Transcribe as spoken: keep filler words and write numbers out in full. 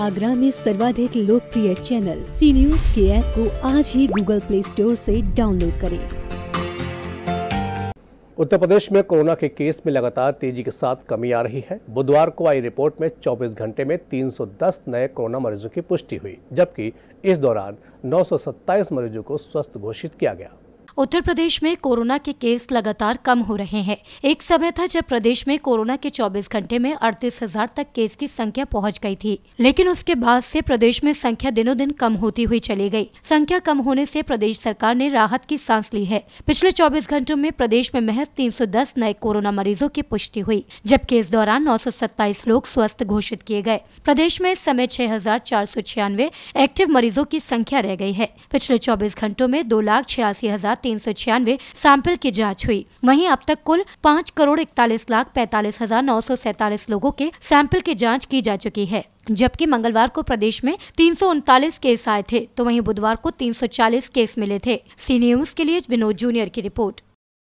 आगरा में सर्वाधिक लोकप्रिय चैनल सी न्यूज के ऐप को आज ही गूगल प्ले स्टोर से डाउनलोड करें। उत्तर प्रदेश में कोरोना के केस में लगातार तेजी के साथ कमी आ रही है। बुधवार को आई रिपोर्ट में चौबीस घंटे में तीन सौ दस नए कोरोना मरीजों की पुष्टि हुई, जबकि इस दौरान नौ सौ सत्ताईस मरीजों को स्वस्थ घोषित किया गया। उत्तर प्रदेश में कोरोना के केस लगातार कम हो रहे हैं। एक समय था जब प्रदेश में कोरोना के चौबीस घंटे में अड़तीस हजार तक केस की संख्या पहुंच गई थी, लेकिन उसके बाद से प्रदेश में संख्या दिनों दिन कम होती हुई चली गई। संख्या कम होने से प्रदेश सरकार ने राहत की सांस ली है। पिछले चौबीस घंटों में प्रदेश में महज तीन सौ दस नए कोरोना मरीजों की पुष्टि हुई, जबकि इस दौरान नौ सौ सत्ताईस लोग स्वस्थ घोषित किए गए। प्रदेश में इस समय छह हजार चार सौ छियानवे एक्टिव मरीजों की संख्या रह गई है। पिछले चौबीस घंटों में दो लाख छियासी हजार तीन सौ छियानवे सैंपल की जांच हुई। वहीं अब तक कुल पाँच करोड़ इकतालीस लाख पैंतालीस हजार नौ सौ सैतालीस लोगों के सैंपल की जांच की जा चुकी है, जबकि मंगलवार को प्रदेश में तीन सौ उनतालीस केस आए थे, तो वहीं बुधवार को तीन सौ चालीस केस मिले थे। सी न्यूज के लिए विनोद जूनियर की रिपोर्ट।